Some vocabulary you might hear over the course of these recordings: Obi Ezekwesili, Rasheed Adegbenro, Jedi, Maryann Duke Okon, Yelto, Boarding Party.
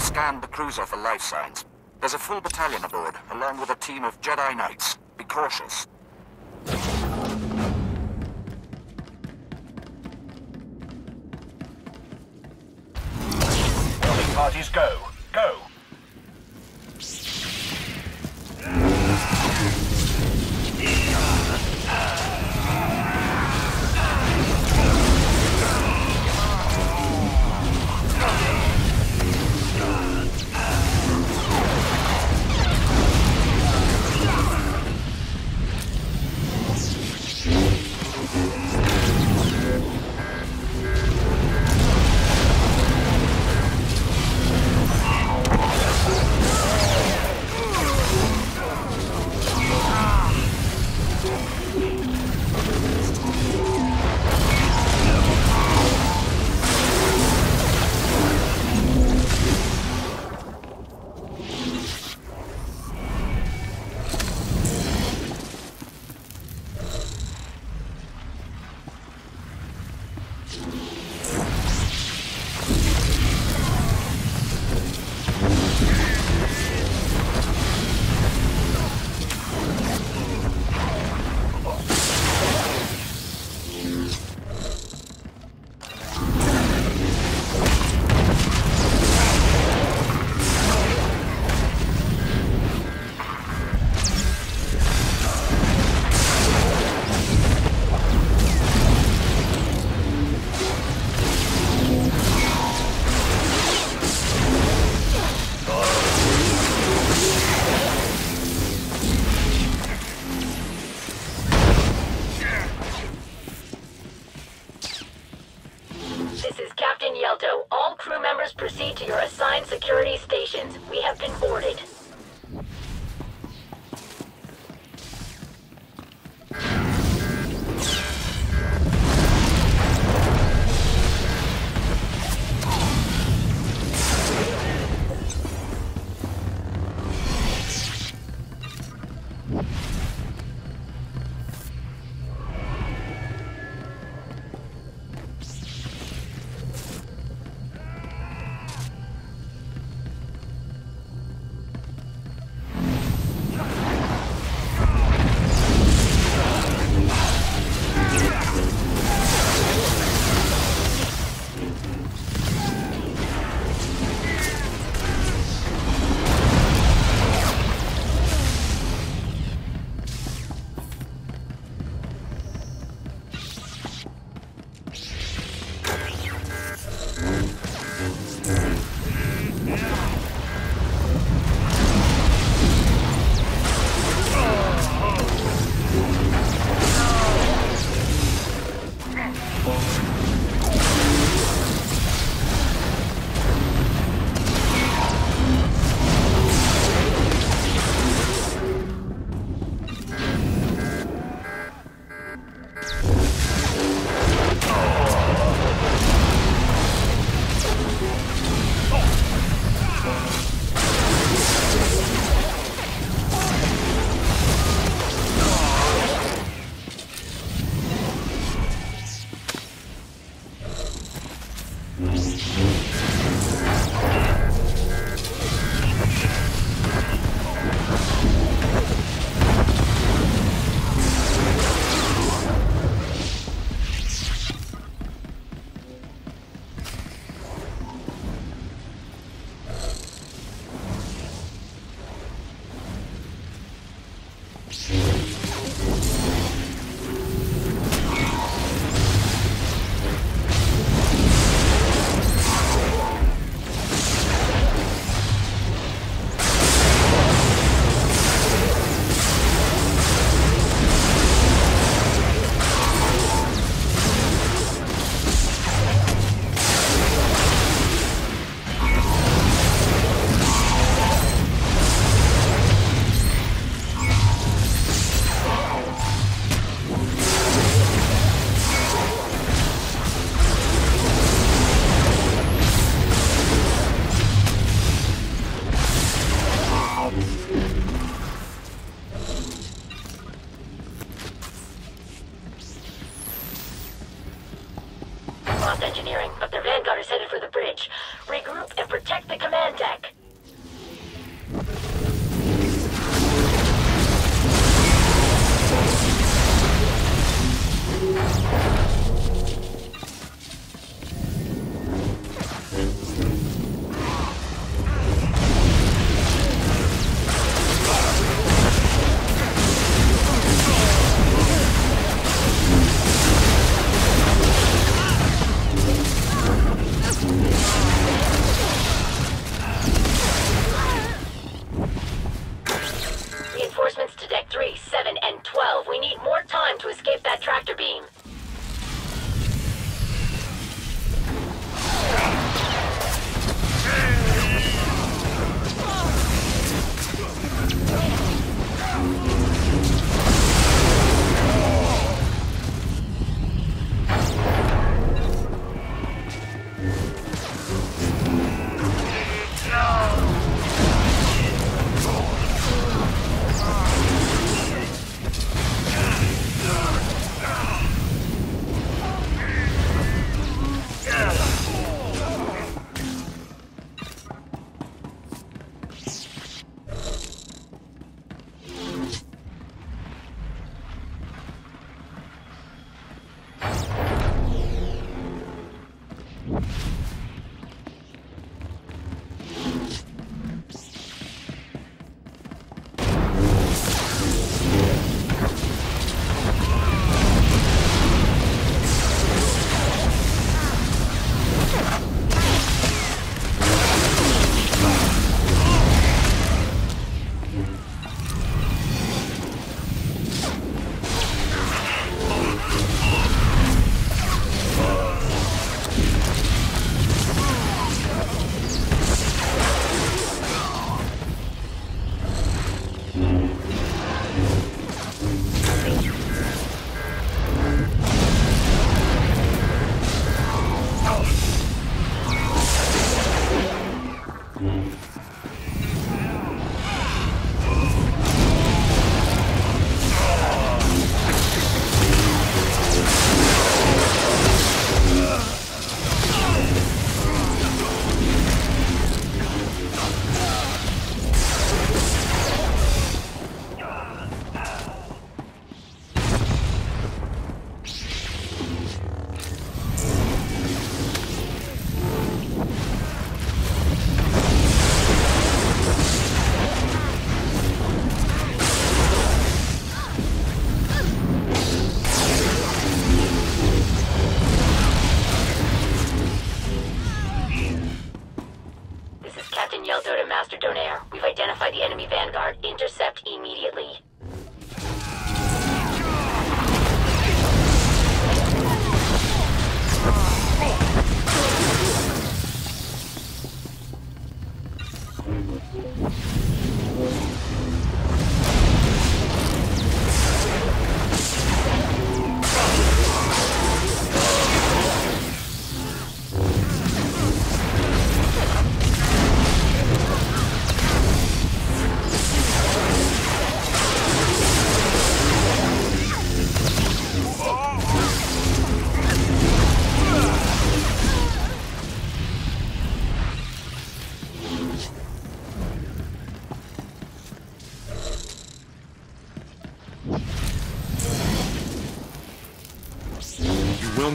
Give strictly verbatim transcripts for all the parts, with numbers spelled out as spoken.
Scan the cruiser for life signs. There's a full battalion aboard, along with a team of Jedi Knights. Be cautious. Boarding parties go. Go! cost engineering, but their vanguard is headed for the bridge. Regroup and protect the command deck.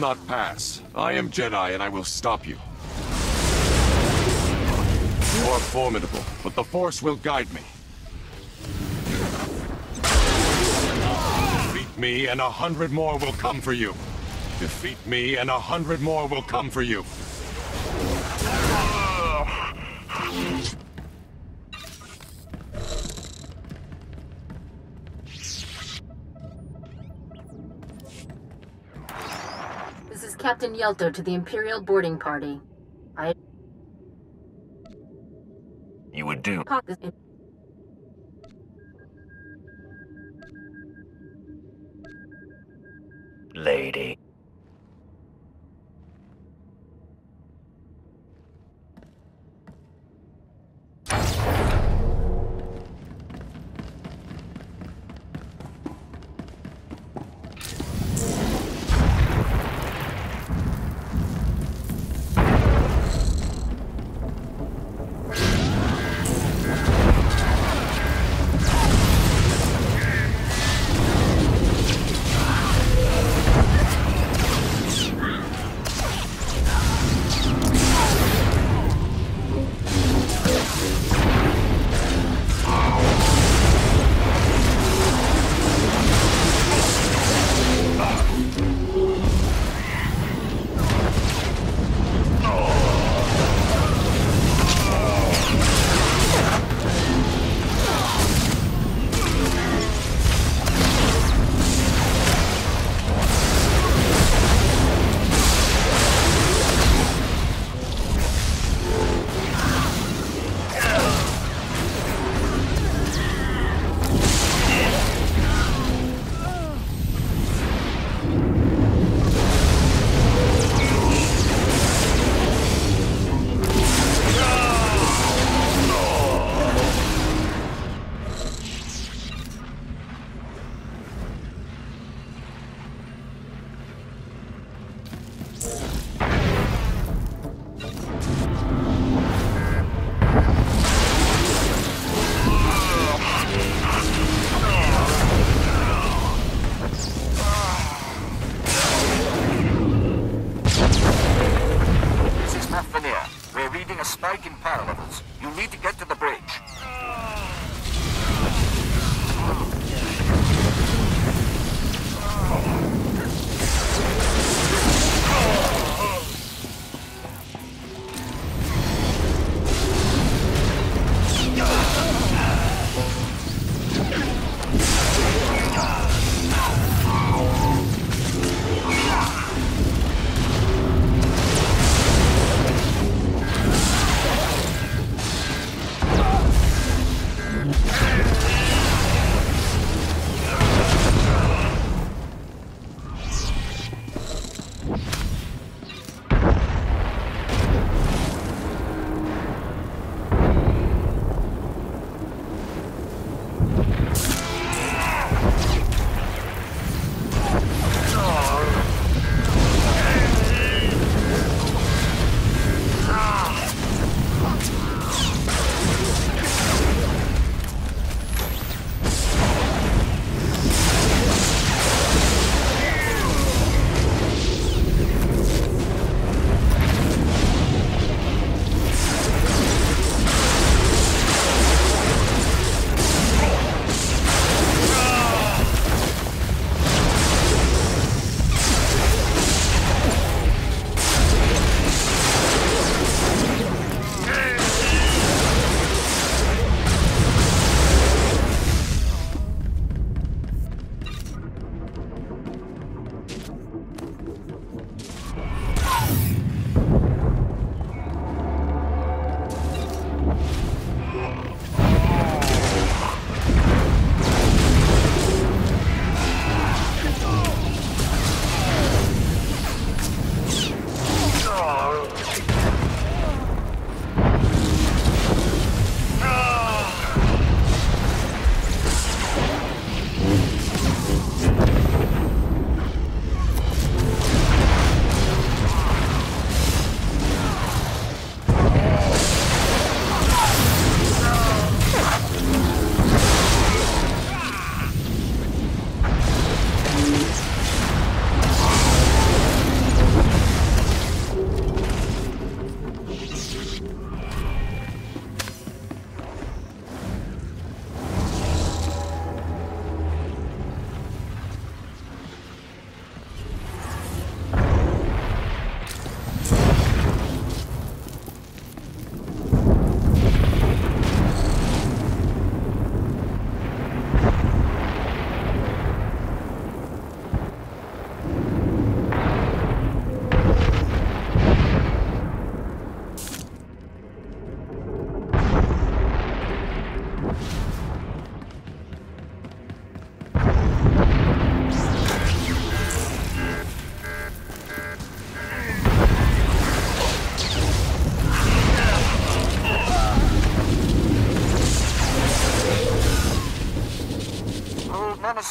Not pass. I am Jedi and I will stop you. You are formidable, but the Force will guide me. Defeat me and a hundred more will come for you. Defeat me and a hundred more will come for you. Captain Yelto to the Imperial boarding party. I... You would do. Lady.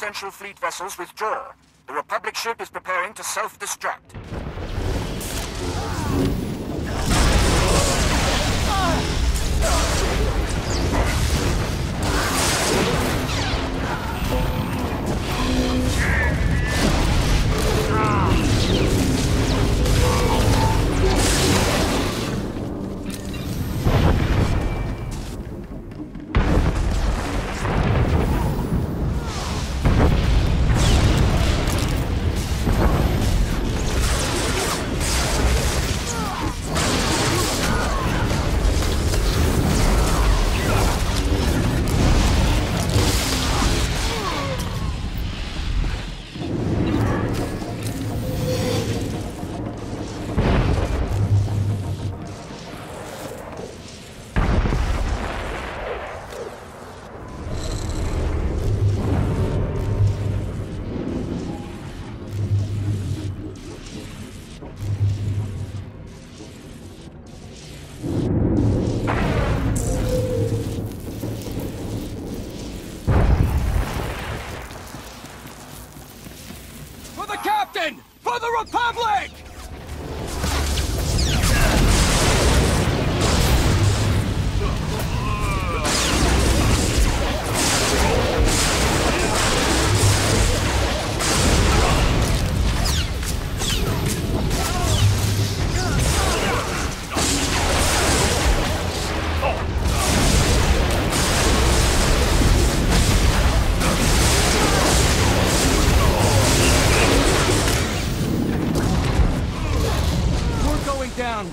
non-essential fleet vessels withdraw. The Republic ship is preparing to self-destruct. For the Republic!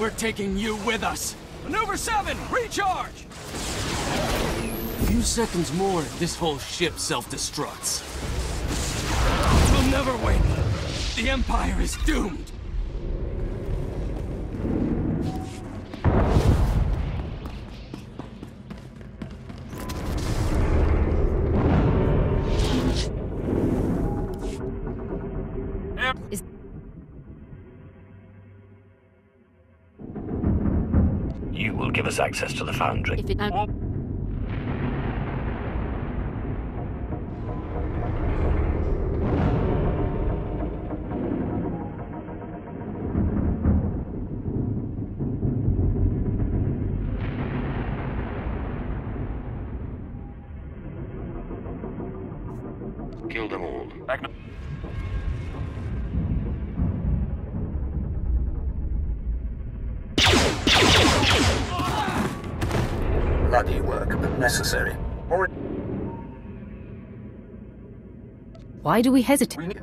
We're taking you with us. Maneuver seven, recharge! A few seconds more, this whole ship self-destructs. We'll never win. The Empire is doomed. You will give us access to the foundry. If it, uh... Kill them all. Back Bloody work, but necessary. Why do we hesitate?